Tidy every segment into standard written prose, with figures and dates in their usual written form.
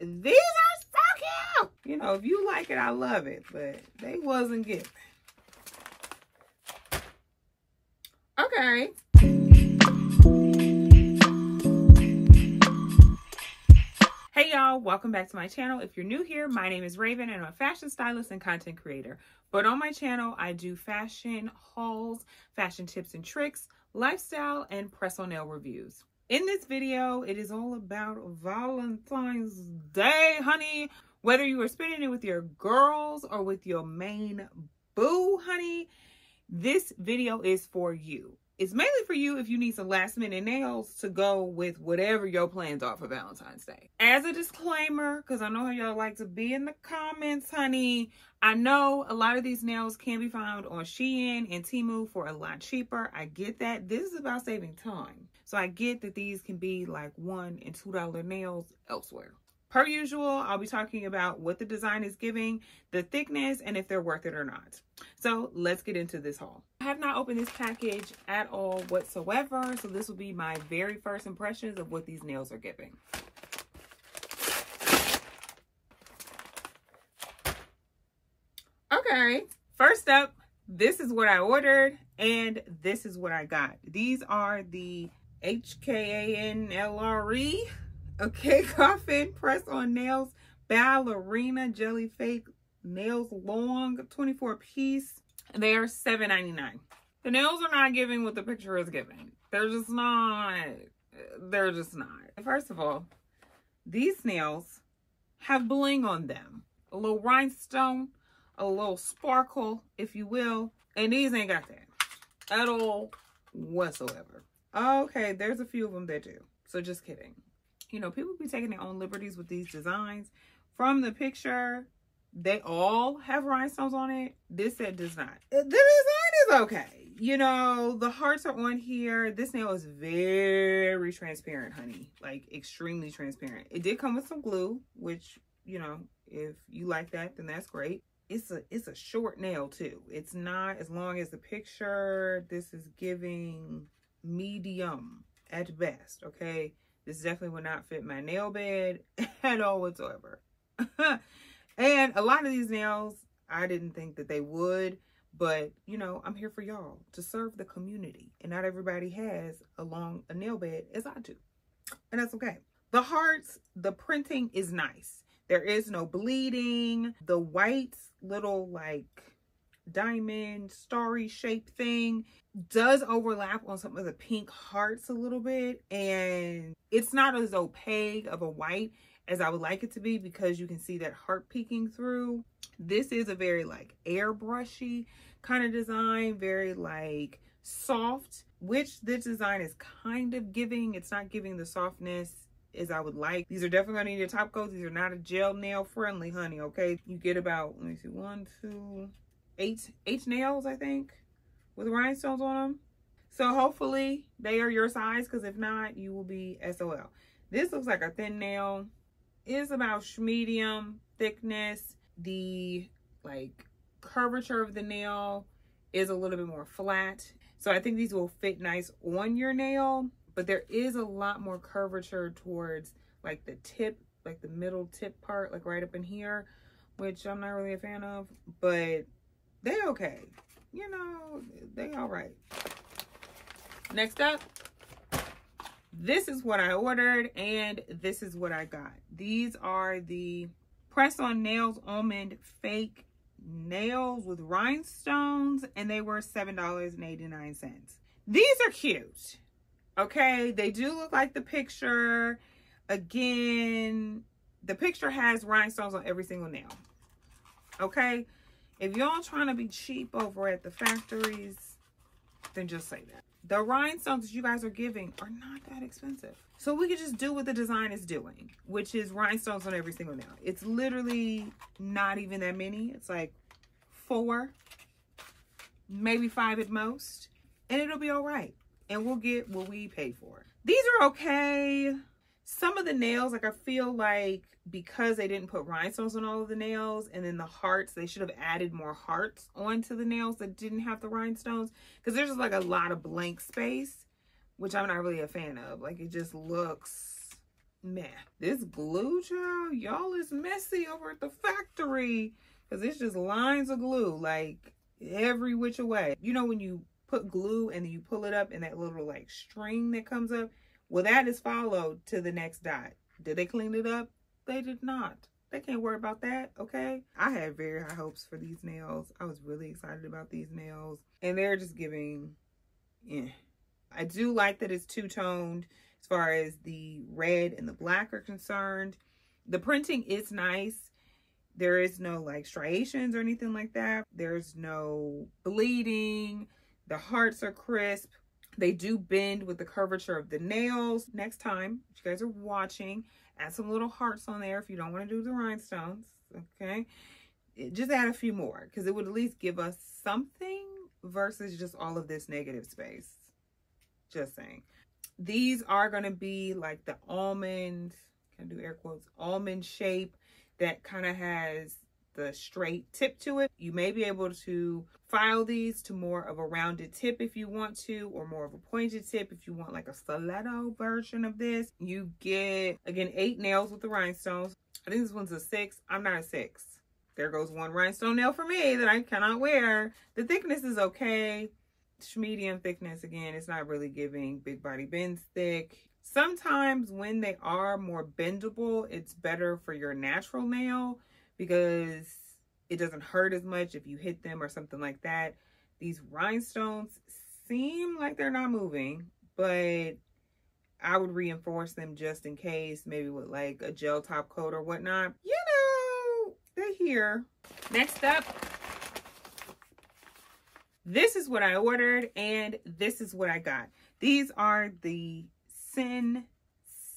These are so cute. You know, if you like it, I love it. But they wasn't giving. Okay. Hey y'all, welcome back to my channel. If you're new here, my name is Raven and I'm a fashion stylist and content creator. But on my channel, I do fashion hauls, fashion tips and tricks, lifestyle, and press-on nail reviews. In this video, it is all about Valentine's Day, honey. Whether you are spending it with your girls or with your main boo, honey, this video is for you. It's mainly for you if you need some last minute nails to go with whatever your plans are for Valentine's Day. As a disclaimer, because I know how y'all like to be in the comments, honey, I know a lot of these nails can be found on Shein and Temu for a lot cheaper. I get that. This is about saving time. So I get that these can be like $1 and $2 nails elsewhere. Per usual, I'll be talking about what the design is giving, the thickness, and if they're worth it or not. So let's get into this haul. I have not opened this package at all whatsoever, so this will be my very first impressions of what these nails are giving. Okay, first up, this is what I ordered and this is what I got. These are the HKANLRE. Okay, coffin press on nails, ballerina jelly fake nails, long 24 piece. They are $7.99. The nails are not giving what the picture is giving. They're just not. They're just not. First of all, these nails have bling on them, a little rhinestone, a little sparkle, if you will, and these ain't got that at all whatsoever. Okay, there's a few of them that do. So just kidding. You know, people be taking their own liberties with these designs. From the picture, they all have rhinestones on it. This set does not. The design is okay. You know, the hearts are on here. This nail is very transparent, honey. Like, extremely transparent. It did come with some glue, which, you know, if you like that, then that's great. It's a short nail, too. It's not as long as the picture. This is giving medium at best, okay? This definitely would not fit my nail bed at all whatsoever. And a lot of these nails, I didn't think that they would. But, you know, I'm here for y'all to serve the community. And not everybody has a nail bed as I do. And that's okay. The hearts, the printing is nice. There is no bleeding. The white little, like, diamond starry shape thing does overlap on some of the pink hearts a little bit, and it's not as opaque of a white as I would like it to be because you can see that heart peeking through. This is a very like airbrushy kind of design, very like soft, which this design is kind of giving. It's not giving the softness as I would like. These are definitely gonna need your top coats. These are not a gel nail friendly, honey, okay? You get about, let me see, 1, 2, 8 nails, I think, with rhinestones on them. So hopefully they are your size, because if not, you will be SOL. This looks like a thin nail. It's about medium thickness. The like curvature of the nail is a little bit more flat. So I think these will fit nice on your nail, but there is a lot more curvature towards like the tip, like the middle tip part, like right up in here, which I'm not really a fan of, but they okay, you know, they all right. Next up, this is what I ordered and this is what I got. These are the press on nails, almond fake nails with rhinestones, and they were $7.89. These are cute, okay? They do look like the picture. Again, the picture has rhinestones on every single nail, okay? If y'all trying to be cheap over at the factories, then just say that. The rhinestones that you guys are giving are not that expensive. So we could just do what the design is doing, which is rhinestones on every single nail. It's literally not even that many. It's like 4, maybe 5 at most, and it'll be all right. And we'll get what we pay for. These are okay. Some of the nails, like I feel like because they didn't put rhinestones on all of the nails, and then the hearts, they should have added more hearts onto the nails that didn't have the rhinestones, because there's just like a lot of blank space, which I'm not really a fan of. Like it just looks Man, this glue, child, y'all is messy over at the factory because it's just lines of glue like every which way. You know when you put glue and then you pull it up and that little like string that comes up? Well, that is followed to the next dot. Did they clean it up? They did not. They can't worry about that, okay? I had very high hopes for these nails. I was really excited about these nails. And they're just giving, eh. I do like that it's two-toned as far as the red and the black are concerned. The printing is nice. There is no, like, striations or anything like that. There's no bleeding. The hearts are crisp. They do bend with the curvature of the nails. Next time, if you guys are watching, add some little hearts on there if you don't want to do the rhinestones, okay? Just add a few more because it would at least give us something versus just all of this negative space. Just saying. These are going to be like the almond, can I do air quotes, almond shape that kind of has the straight tip to it. You may be able to file these to more of a rounded tip if you want to, or more of a pointed tip if you want like a stiletto version of this. You get, again, 8 nails with the rhinestones. I think this one's a 6. I'm not a 6. There goes one rhinestone nail for me that I cannot wear. The thickness is okay. It's medium thickness. Again, it's not really giving big body bends thick. Sometimes when they are more bendable, it's better for your natural nail because it doesn't hurt as much if you hit them or something like that. These rhinestones seem like they're not moving, but I would reinforce them just in case, maybe with like a gel top coat or whatnot. You know, they're here. Next up, this is what I ordered and this is what I got. These are the Sin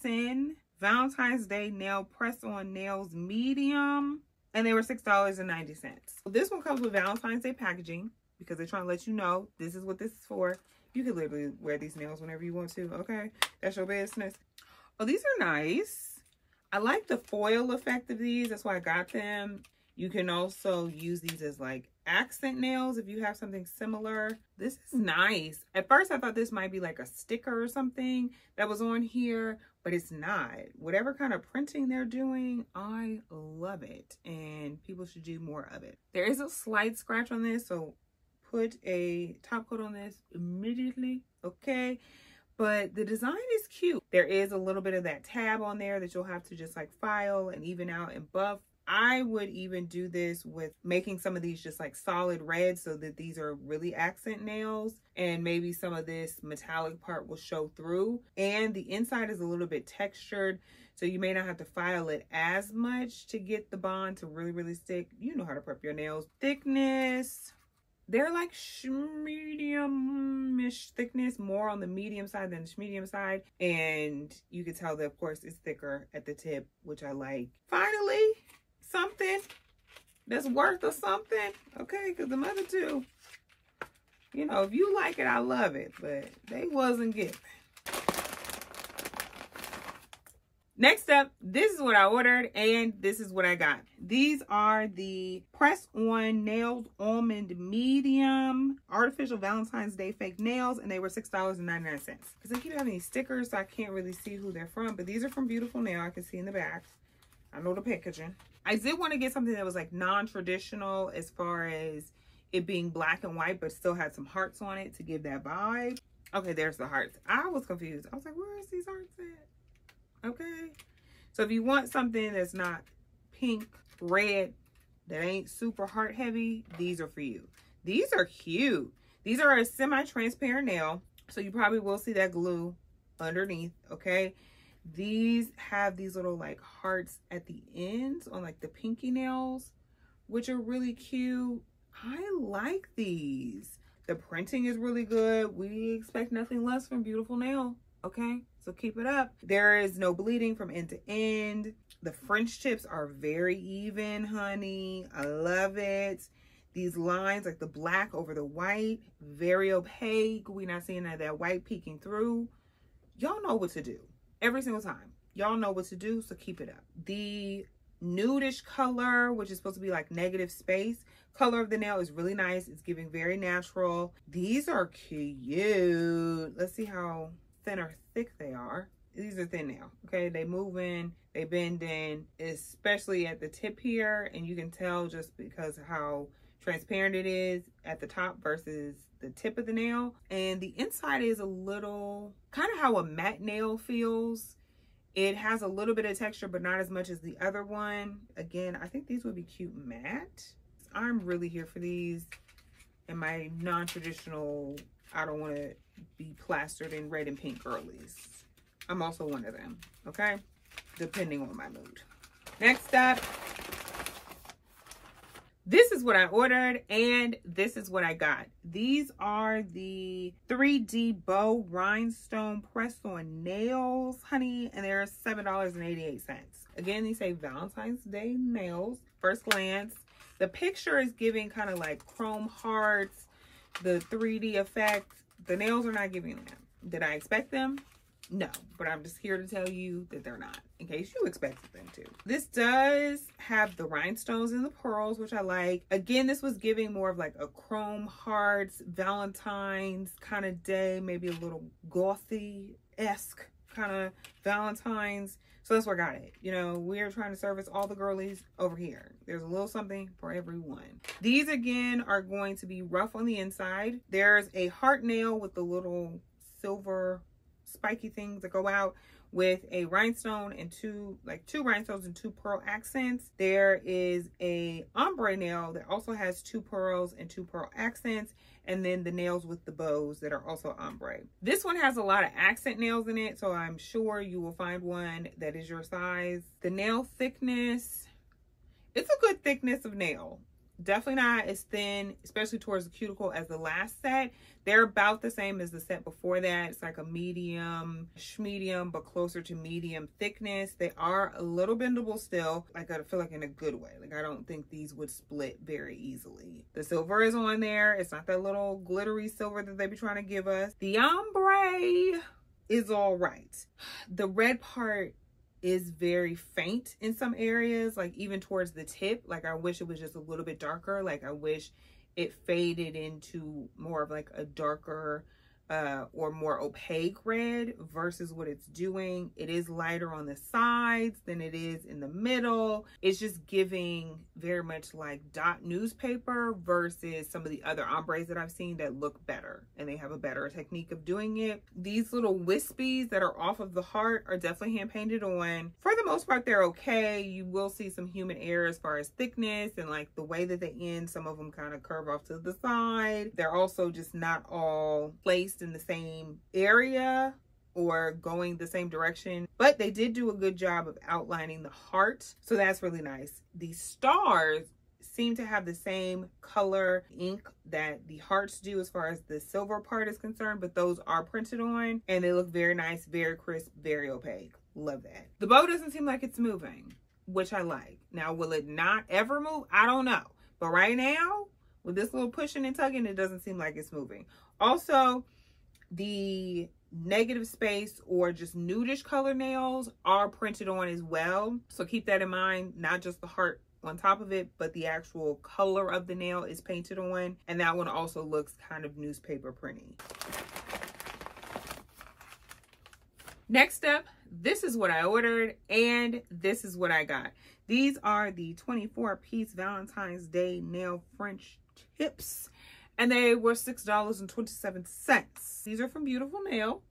Sin Valentine's Day Nail Press-On Nails Medium. And they were $6.90. This one comes with Valentine's Day packaging because they're trying to let you know this is what this is for. You can literally wear these nails whenever you want to, okay? That's your business. Oh, these are nice. I like the foil effect of these. That's why I got them. You can also use these as like accent nails if you have something similar. This is nice. At first, I thought this might be like a sticker or something that was on here, but it's not. Whatever kind of printing they're doing, I love it, and people should do more of it. There is a slight scratch on this, so put a top coat on this immediately, okay? But the design is cute. There is a little bit of that tab on there that you'll have to just like file and even out and buff. I would even do this with making some of these just like solid red so that these are really accent nails, and maybe some of this metallic part will show through, and the inside is a little bit textured so you may not have to file it as much to get the bond to really stick. You know how to prep your nails. Thickness, they're like medium-ish thickness, more on the medium side than the medium side, and you can tell that of course it's thicker at the tip, which I like. Finally, something that's worth or something, okay? Because the mother two, you know, if you like it, I love it, but they wasn't giving. Next up, this is what I ordered and this is what I got. These are the press-on nails almond medium artificial Valentine's Day fake nails, and they were $6.99. because I keep having these stickers so I can't really see who they're from, but these are from Beautiful Nail. I can see in the back. I know the packaging. I did want to get something that was like non-traditional as far as it being black and white, but still had some hearts on it to give that vibe. Okay, there's the hearts. I was confused. I was like, where is these hearts at? Okay. So if you want something that's not pink, red, that ain't super heart heavy, these are for you. These are cute. These are a semi-transparent nail, so you probably will see that glue underneath, okay? These have these little like hearts at the ends on like the pinky nails, which are really cute. I like these. The printing is really good. We expect nothing less from Beautiful Nail, okay? So keep it up. There is no bleeding from end to end. The French tips are very even, honey. I love it. These lines, like the black over the white, very opaque. We're not seeing that white peeking through. Y'all know what to do. Every single time. Y'all know what to do, so keep it up. The nudish color, which is supposed to be like negative space, color of the nail is really nice. It's giving very natural. These are cute. Let's see how thin or thick they are. these are thin now, okay? They moving, they bending, especially at the tip here, and you can tell just because of how transparent it is at the top versus the tip of the nail. And the inside is a little, kind of how a matte nail feels. It has a little bit of texture, but not as much as the other one. Again, I think these would be cute matte. I'm really here for these and my non-traditional, I don't want to be plastered in red and pink girlies. I'm also one of them, okay? Depending on my mood. Next up, this is what I ordered and this is what I got. These are the 3D Bow Rhinestone Press-On Nails, honey, and they're $7.88. Again, these say Valentine's Day nails. First glance, the picture is giving kind of like chrome hearts, the 3D effect. The nails are not giving them. Did I expect them? No, but I'm just here to tell you that they're not, in case you expected them to. This does have the rhinestones and the pearls, which I like. Again, this was giving more of like a chrome hearts, Valentine's kind of day, maybe a little gothy-esque kind of Valentine's. So that's where I got it. You know, we're trying to service all the girlies over here. There's a little something for everyone. These again are going to be rough on the inside. There's a heart nail with the little silver spiky things that go out with a rhinestone and two rhinestones and two pearl accents. There is a ombre nail that also has two pearls and two pearl accents, and then the nails with the bows that are also ombre. This one has a lot of accent nails in it, so I'm sure you will find one that is your size. The nail thickness, it's a good thickness of nail. Definitely not as thin, especially towards the cuticle, as the last set. They're about the same as the set before that. It's like a medium, but closer to medium thickness. They are a little bendable still. Like, I feel like in a good way. Like, I don't think these would split very easily. The silver is on there. It's not that little glittery silver that they be trying to give us. The ombre is all right. The red part is very faint in some areas, like even towards the tip. Like, I wish it was just a little bit darker. Like, I wish it faded into more of like a darker or more opaque red versus what it's doing. It is lighter on the sides than it is in the middle. It's just giving very much like dot newspaper versus some of the other ombres that I've seen that look better and they have a better technique of doing it. These little wispies that are off of the heart are definitely hand painted on. For the most part, they're okay. You will see some human error as far as thickness and like the way that they end. Some of them kind of curve off to the side. They're also just not all placed in the same area or going the same direction, but they did do a good job of outlining the heart, so that's really nice. The stars seem to have the same color ink that the hearts do as far as the silver part is concerned, but those are printed on and they look very nice, very crisp, very opaque. Love that. The bow doesn't seem like it's moving, which I like. Now, will it not ever move? I don't know, but right now with this little pushing and tugging, it doesn't seem like it's moving. Also, the negative space or just nudish color nails are printed on as well. So keep that in mind, not just the heart on top of it, but the actual color of the nail is painted on. And that one also looks kind of newspaper printing. Next up, this is what I ordered and this is what I got. These are the 24-piece Valentine's Day nail French tips. And they were $6.27. These are from Beautiful Nail,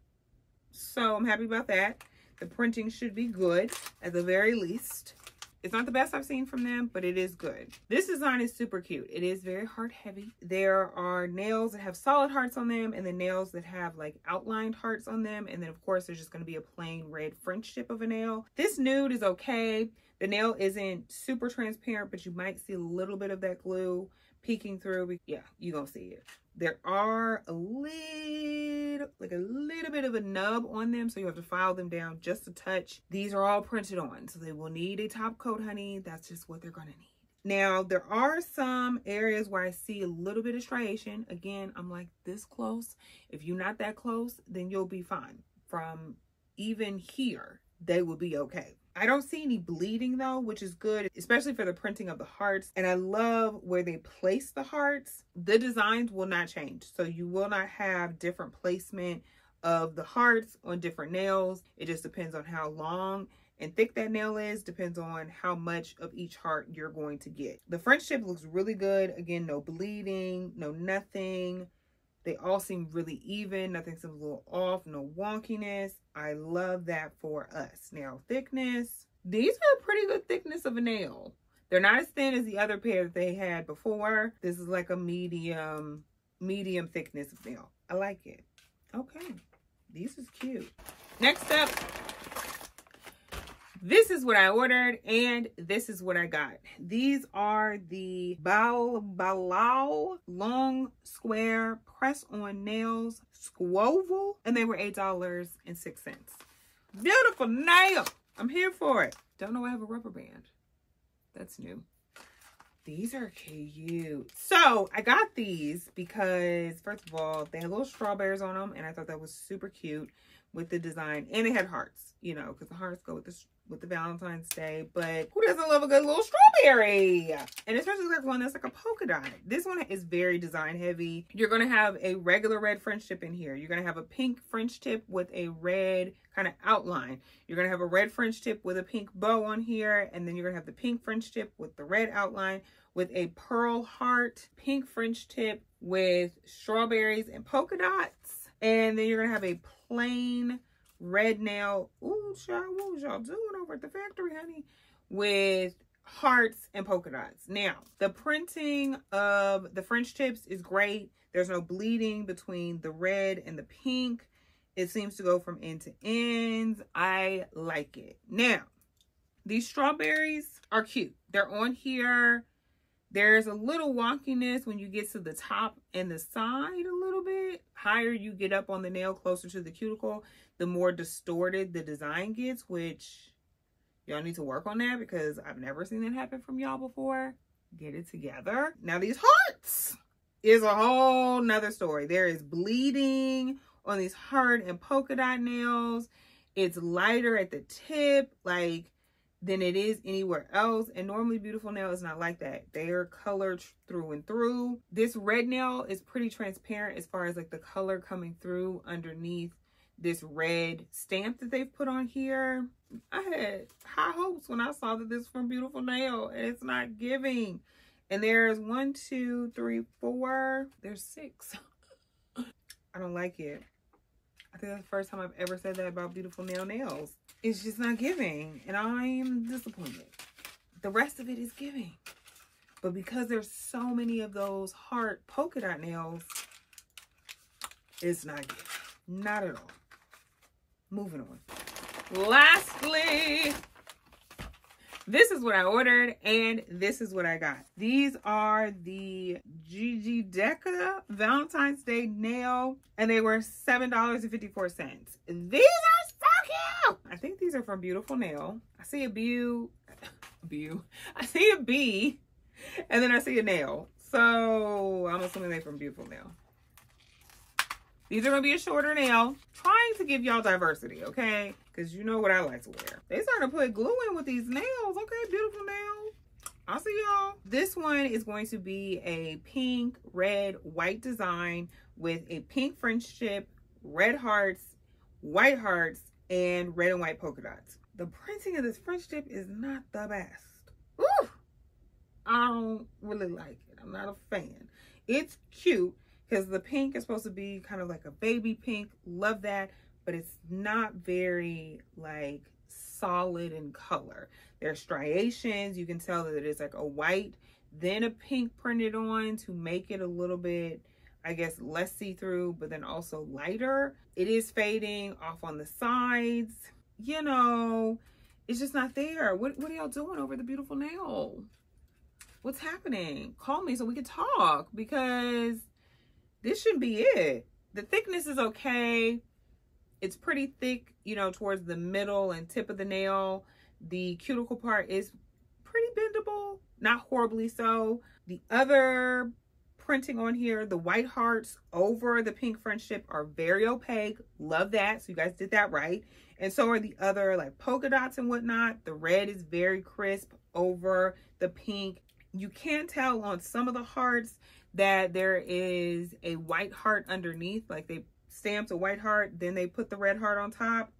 so I'm happy about that. The printing should be good, at the very least. It's not the best I've seen from them, but it is good. This design is super cute. It is very heart heavy. There are nails that have solid hearts on them and the nails that have like outlined hearts on them. And then of course, there's just gonna be a plain red French tip of a nail. This nude is okay. The nail isn't super transparent, but you might see a little bit of that glue peeking through. Yeah, you're gonna see it. There are a little bit of a nub on them, so you have to file them down just a touch. These are all printed on, so they will need a top coat, honey. That's just what they're gonna need. Now, there are some areas where I see a little bit of striation. Again, I'm like this close. If you're not that close, then you'll be fine. From even here, they will be okay. I don't see any bleeding though, which is good, especially for the printing of the hearts. And I love where they place the hearts. The designs will not change. So you will not have different placement of the hearts on different nails. It just depends on how long and thick that nail is, depends on how much of each heart you're going to get. The friendship looks really good. Again, no bleeding, no nothing. They all seem really even. Nothing seems a little off, no wonkiness. I love that for us. Now, thickness. These are a pretty good thickness of a nail. They're not as thin as the other pair that they had before. This is like a medium thickness of nail. I like it. Okay, these is cute. Next up, this is what I ordered and this is what I got. These are the Bal Balau long square press on nails squoval, and they were $8.06. Beautiful nail. I'm here for it. Don't know I have a rubber band. That's new. These are cute. So I got these because, first of all, they had little strawberries on them and I thought that was super cute with the design, and it had hearts, you know, because the hearts go with the Valentine's Day, but who doesn't love a good little strawberry? And especially like one that's like a polka dot. This one is very design heavy. You're gonna have a regular red French tip in here. You're gonna have a pink French tip with a red kind of outline. You're gonna have a red French tip with a pink bow on here, and then you're gonna have the pink French tip with the red outline with a pearl heart, pink French tip with strawberries and polka dots, and then you're gonna have a plain red nail. Ooh, child, what was y'all doing over at the factory, honey? With hearts and polka dots. Now, the printing of the French tips is great. There's no bleeding between the red and the pink. It seems to go from end to end. I like it. Now, these strawberries are cute. They're on here. There's a little wonkiness when you get to the top and the side a little bit. Higher you get up on the nail, closer to the cuticle, the more distorted the design gets, which y'all need to work on that because I've never seen that happen from y'all before. Get it together. Now these hearts is a whole nother story. There is bleeding on these heart and polka dot nails. It's lighter at the tip, like, than it is anywhere else. And normally Beautiful Nail is not like that. They are colored through and through. This red nail is pretty transparent as far as like the color coming through underneath this red stamp that they've put on here. I had high hopes when I saw that this was from Beautiful Nail, and it's not giving. And there's 1, 2, 3, 4, there's 6. I don't like it. I think that's the first time I've ever said that about Beautiful Nail nails. It's just not giving, and I'm disappointed. The rest of it is giving. But because there's so many of those heart polka dot nails, it's not giving. Not at all. Moving on. Lastly, this is what I ordered, and this is what I got. These are the Gigi Deca Valentine's Day nail, and they were $7.54. These are so cute! I think these are from Beautiful Nail. I see a I see a bee, and then I see a nail. So I'm assuming they're from Beautiful Nail. These are gonna be a shorter nail. Trying to give y'all diversity, okay? Because you know what I like to wear. They started to put glue in with these nails. Okay, Beautiful Nail. I'll see y'all. This one is going to be a pink, red, white design with a pink French tip, red hearts, white hearts, and red and white polka dots. The printing of this French tip is not the best. Ooh, I don't really like it. I'm not a fan. It's cute, because the pink is supposed to be kind of like a baby pink. Love that. But it's not very like solid in color. There's striations. You can tell that it's like a white, then a pink printed on to make it a little bit, I guess, less see-through, but then also lighter. It is fading off on the sides. You know, it's just not there. What are y'all doing over the Beautiful Nail? What's happening? Call me so we can talk, because this shouldn't be it. The thickness is okay. It's pretty thick, you know, towards the middle and tip of the nail. The cuticle part is pretty bendable, not horribly so. The other printing on here, the white hearts over the pink French tip, are very opaque. Love that. So you guys did that right. And so are the other like polka dots and whatnot. The red is very crisp over the pink. You can tell on some of the hearts that there is a white heart underneath, like they stamped a white heart, then they put the red heart on top.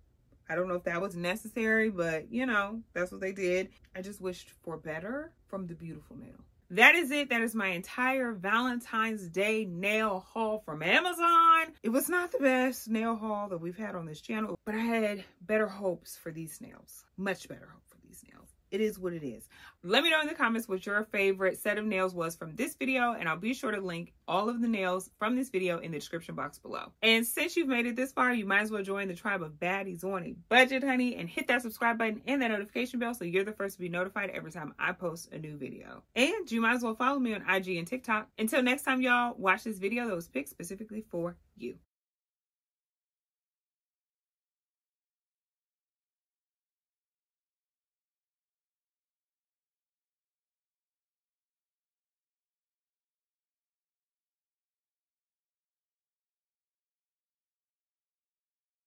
I don't know if that was necessary, but you know, that's what they did. I just wished for better from the Beautiful Nail. That is it. That is my entire Valentine's Day nail haul from Amazon. It was not the best nail haul that we've had on this channel, but I had better hopes for these nails. Much better hope for these nails. It is what it is. Let me know in the comments what your favorite set of nails was from this video, and I'll be sure to link all of the nails from this video in the description box below. And since you've made it this far, you might as well join the tribe of baddies on a budget, honey, and hit that subscribe button and that notification bell so you're the first to be notified every time I post a new video. And you might as well follow me on IG and TikTok. Until next time, y'all, watch this video that was picked specifically for you.